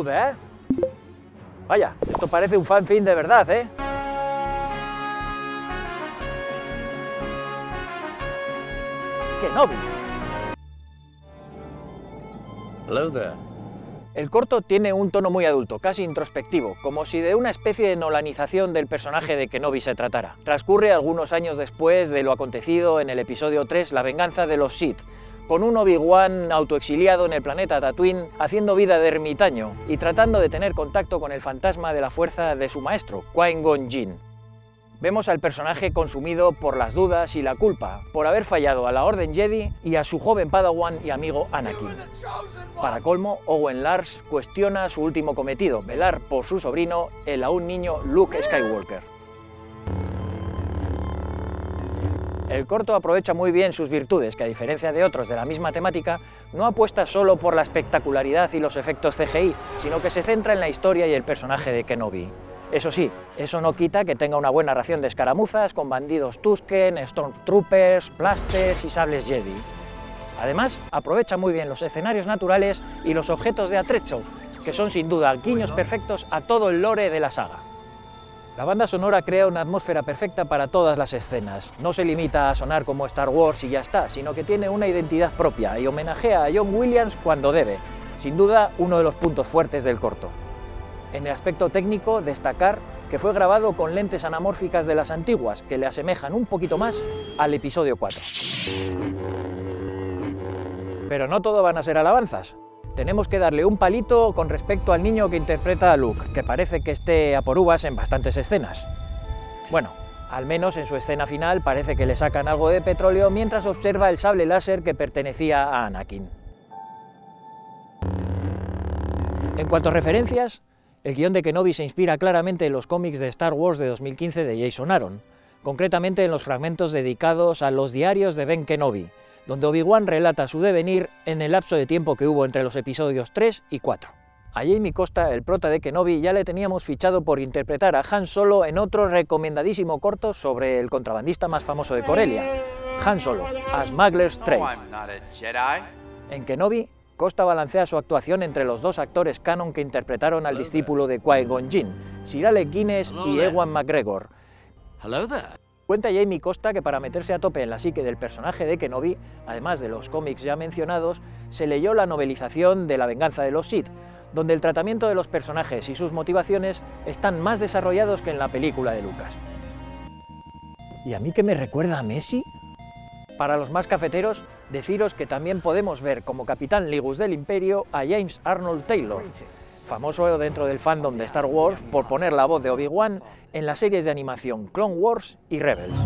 Joder. Vaya, esto parece un fanfilm de verdad, ¿eh? Kenobi. Hello there. El corto tiene un tono muy adulto, casi introspectivo, como si de una especie de nolanización del personaje de Kenobi se tratara. Transcurre algunos años después de lo acontecido en el episodio 3, La venganza de los Sith, con un Obi-Wan autoexiliado en el planeta Tatooine, haciendo vida de ermitaño y tratando de tener contacto con el fantasma de la fuerza de su maestro, Qui-Gon Jinn. Vemos al personaje consumido por las dudas y la culpa, por haber fallado a la Orden Jedi y a su joven Padawan y amigo Anakin. Para colmo, Owen Lars cuestiona su último cometido, velar por su sobrino, el aún niño Luke Skywalker. El corto aprovecha muy bien sus virtudes, que a diferencia de otros de la misma temática, no apuesta solo por la espectacularidad y los efectos CGI, sino que se centra en la historia y el personaje de Kenobi. Eso sí, eso no quita que tenga una buena ración de escaramuzas con bandidos Tusken, Stormtroopers, Blasters y Sables Jedi. Además, aprovecha muy bien los escenarios naturales y los objetos de Atrezzo, que son sin duda guiños perfectos a todo el lore de la saga. La banda sonora crea una atmósfera perfecta para todas las escenas. No se limita a sonar como Star Wars y ya está, sino que tiene una identidad propia y homenajea a John Williams cuando debe. Sin duda, uno de los puntos fuertes del corto. En el aspecto técnico, destacar que fue grabado con lentes anamórficas de las antiguas, que le asemejan un poquito más al episodio 4. Pero no todo van a ser alabanzas. Tenemos que darle un palito con respecto al niño que interpreta a Luke, que parece que esté a por uvas en bastantes escenas. Bueno, al menos en su escena final parece que le sacan algo de petróleo mientras observa el sable láser que pertenecía a Anakin. En cuanto a referencias, el guión de Kenobi se inspira claramente en los cómics de Star Wars de 2015 de Jason Aaron, concretamente en los fragmentos dedicados a los diarios de Ben Kenobi, donde Obi-Wan relata su devenir en el lapso de tiempo que hubo entre los episodios 3 y 4. A Jamie Costa, el prota de Kenobi, ya le teníamos fichado por interpretar a Han Solo en otro recomendadísimo corto sobre el contrabandista más famoso de Corellia, Han Solo, A Smuggler's Trade. En Kenobi, Costa balancea su actuación entre los dos actores canon que interpretaron al discípulo de Qui-Gon Jinn, Sir Alec Guinness y Ewan McGregor. Cuenta Jamie Costa que para meterse a tope en la psique del personaje de Kenobi, además de los cómics ya mencionados, se leyó la novelización de La venganza de los Sith, donde el tratamiento de los personajes y sus motivaciones están más desarrollados que en la película de Lucas. ¿Y a mí qué me recuerda a Messi? Para los más cafeteros, deciros que también podemos ver como Capitán Leegus del Imperio a James Arnold Taylor, famoso dentro del fandom de Star Wars por poner la voz de Obi-Wan en las series de animación Clone Wars y Rebels.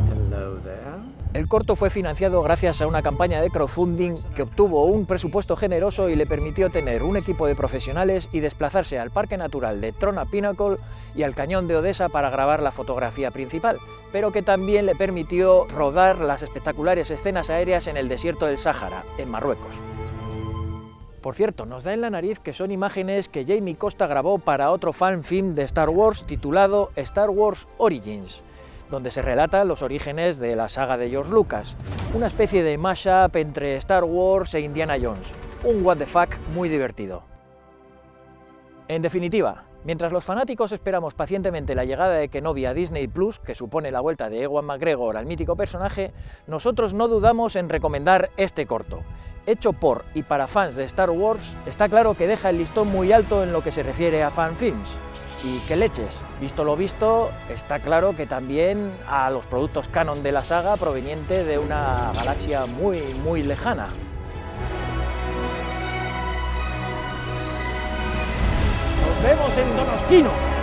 El corto fue financiado gracias a una campaña de crowdfunding que obtuvo un presupuesto generoso y le permitió tener un equipo de profesionales y desplazarse al Parque Natural de Trona Pinnacle y al Cañón de Odesa para grabar la fotografía principal, pero que también le permitió rodar las espectaculares escenas aéreas en el desierto del Sáhara, en Marruecos. Por cierto, nos da en la nariz que son imágenes que Jamie Costa grabó para otro fan film de Star Wars titulado Star Wars Origins, donde se relatan los orígenes de la saga de George Lucas, una especie de mashup entre Star Wars e Indiana Jones, un what the fuck muy divertido. En definitiva, mientras los fanáticos esperamos pacientemente la llegada de Kenobi a Disney Plus, que supone la vuelta de Ewan McGregor al mítico personaje, nosotros no dudamos en recomendar este corto. Hecho por y para fans de Star Wars, está claro que deja el listón muy alto en lo que se refiere a fanfilms. Y qué leches, visto lo visto, está claro que también a los productos canon de la saga proveniente de una galaxia muy lejana. ¡Nos vemos en Donoskino!